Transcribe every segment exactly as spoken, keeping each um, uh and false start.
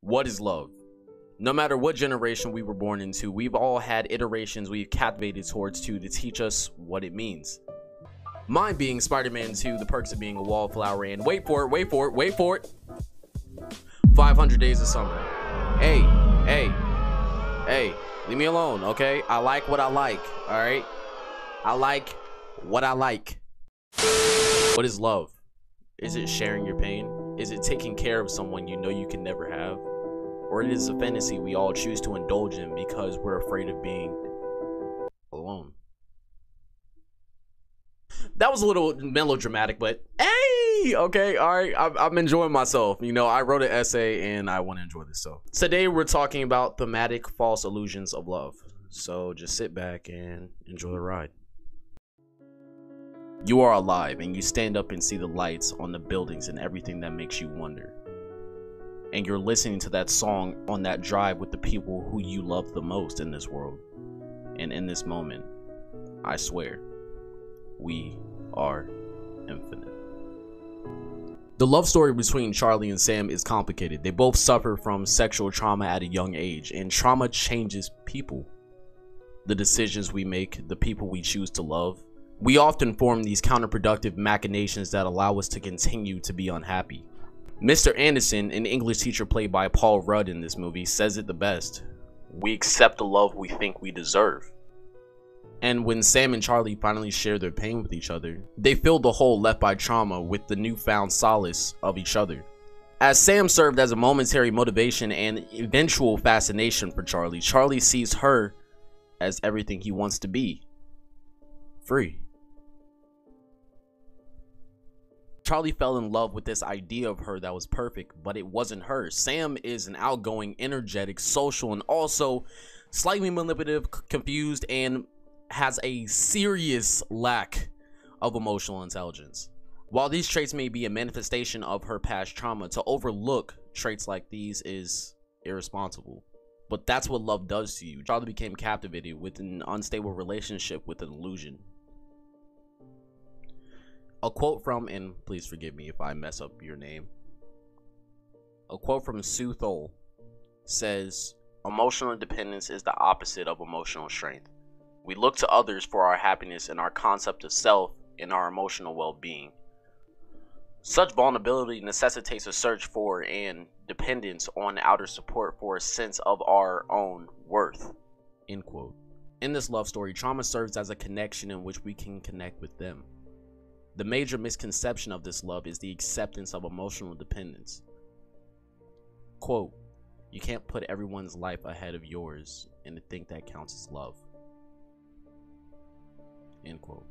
what is love? No matter what generation we were born into, we've all had iterations we've captivated towards to to teach us what it means. Mine being Spider-Man two, The Perks of Being a Wallflower, and wait for it, wait for it, wait for it, five hundred Days of Summer. Hey, hey, hey, leave me alone, okay? I like what I like, all right? I like what I like. What is love? Is it sharing your pain? Is it taking care of someone you know you can never have? Or it is a fantasy we all choose to indulge in because we're afraid of being alone. That was a little melodramatic, but hey, okay, all right, I'm, I'm enjoying myself. You know, I wrote an essay and I want to enjoy this. So today we're talking about thematic false illusions of love. So just sit back and enjoy the ride. You are alive and you stand up and see the lights on the buildings and everything that makes you wonder. And you're listening to that song on that drive with the people who you love the most in this world. And in this moment, I swear, we are infinite. The love story between Charlie and Sam is complicated. They both suffer from sexual trauma at a young age, and trauma changes people. The decisions we make, the people we choose to love. We often form these counterproductive machinations that allow us to continue to be unhappy. Mister Anderson, an English teacher played by Paul Rudd in this movie, says it the best. We accept the love we think we deserve. And when Sam and Charlie finally share their pain with each other, they fill the hole left by trauma with the newfound solace of each other. As Sam served as a momentary motivation and eventual fascination for Charlie, Charlie sees her as everything he wants to be. Free. Charlie fell in love with this idea of her that was perfect, but it wasn't her. Sam is an outgoing, energetic, social, and also slightly manipulative, confused, and has a serious lack of emotional intelligence. While these traits may be a manifestation of her past trauma, to overlook traits like these is irresponsible. But that's what love does to you. Charlie became captivated with an unstable relationship with an illusion. A quote from, and please forgive me if I mess up your name, a quote from Sue Thole says, "Emotional dependence is the opposite of emotional strength. We look to others for our happiness and our concept of self and our emotional well-being. Such vulnerability necessitates a search for and dependence on outer support for a sense of our own worth." End quote. In this love story, trauma serves as a connection in which we can connect with them. The major misconception of this love is the acceptance of emotional dependence. Quote, "You can't put everyone's life ahead of yours and to think that counts as love." End quote.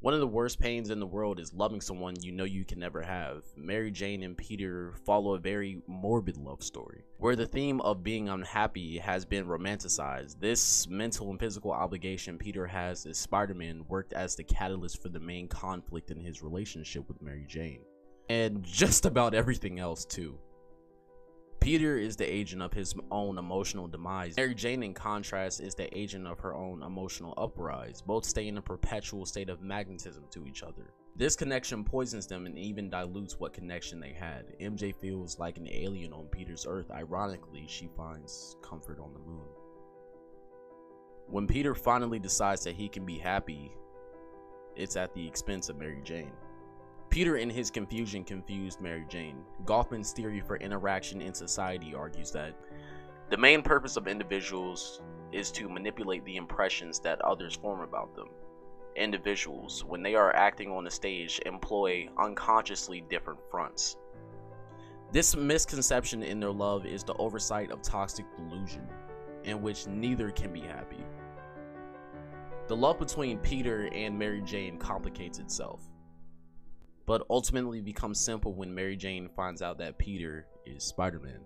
One of the worst pains in the world is loving someone you know you can never have. Mary Jane and Peter follow a very morbid love story, where the theme of being unhappy has been romanticized. This mental and physical obligation Peter has as Spider-Man worked as the catalyst for the main conflict in his relationship with Mary Jane. And just about everything else too. Peter is the agent of his own emotional demise. Mary Jane, in contrast, is the agent of her own emotional uprise. Both stay in a perpetual state of magnetism to each other. This connection poisons them and even dilutes what connection they had. M J feels like an alien on Peter's Earth. Ironically, she finds comfort on the moon. When Peter finally decides that he can be happy, it's at the expense of Mary Jane. Peter in his confusion confused Mary Jane. Goffman's theory for interaction in society argues that the main purpose of individuals is to manipulate the impressions that others form about them. Individuals, when they are acting on the stage, employ unconsciously different fronts. This misconception in their love is the oversight of toxic delusion, in which neither can be happy. The love between Peter and Mary Jane complicates itself, but ultimately becomes simple when Mary Jane finds out that Peter is Spider-Man.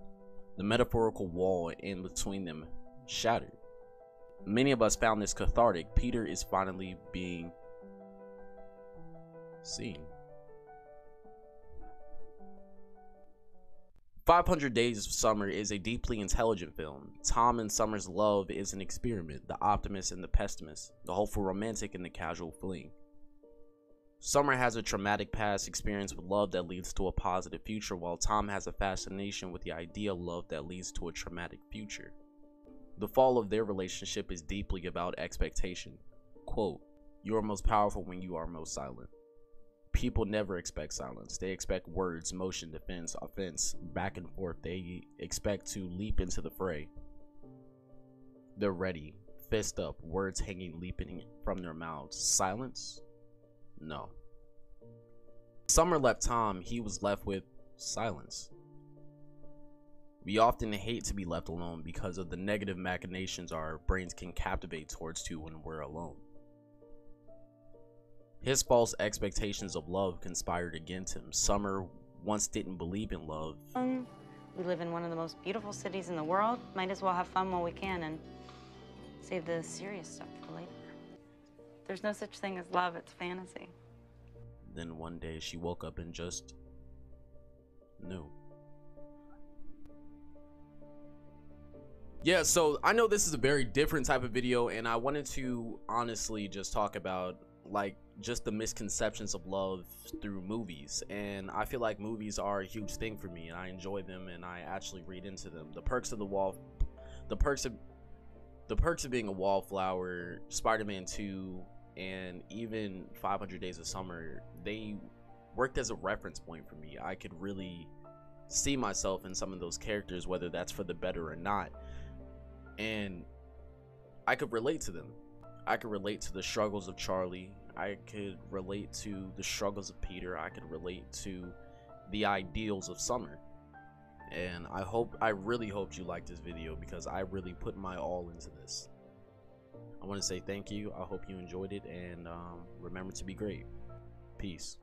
The metaphorical wall in between them shattered. Many of us found this cathartic. Peter is finally being seen. five hundred Days of Summer is a deeply intelligent film. Tom and Summer's love is an experiment, the optimist and the pessimist, the hopeful romantic and the casual fling. Summer has a traumatic past experience with love that leads to a positive future, while Tom has a fascination with the idea of love that leads to a traumatic future. The fall of their relationship is deeply about expectation. Quote, "You are most powerful when you are most silent." People never expect silence. They expect words, motion, defense, offense, back and forth. They expect to leap into the fray. They're ready, fist up, words hanging, leaping from their mouths. Silence? No. Summer left Tom, he was left with silence. We often hate to be left alone because of the negative machinations our brains can captivate towards to when we're alone. His false expectations of love conspired against him. Summer once didn't believe in love. Um, we live in one of the most beautiful cities in the world. Might as well have fun while we can and save the serious stuff for later. There's no such thing as love, it's fantasy. Then one day she woke up and just knew. Yeah, so I know this is a very different type of video, and I wanted to honestly just talk about like just the misconceptions of love through movies. And I feel like movies are a huge thing for me, and I enjoy them, and I actually read into them. The Perks of the Wall, the Perks of the Perks of Being a Wallflower, Spider-Man two, and even five hundred Days of Summer, they worked as a reference point for me. I could really see myself in some of those characters, whether that's for the better or not. And I could relate to them. I could relate to the struggles of Charlie. I could relate to the struggles of Peter. I could relate to the ideals of Summer. And I hope, I really hope you liked this video, because I really put my all into this. I want to say thank you. I hope you enjoyed it, and um, remember to be great. Peace.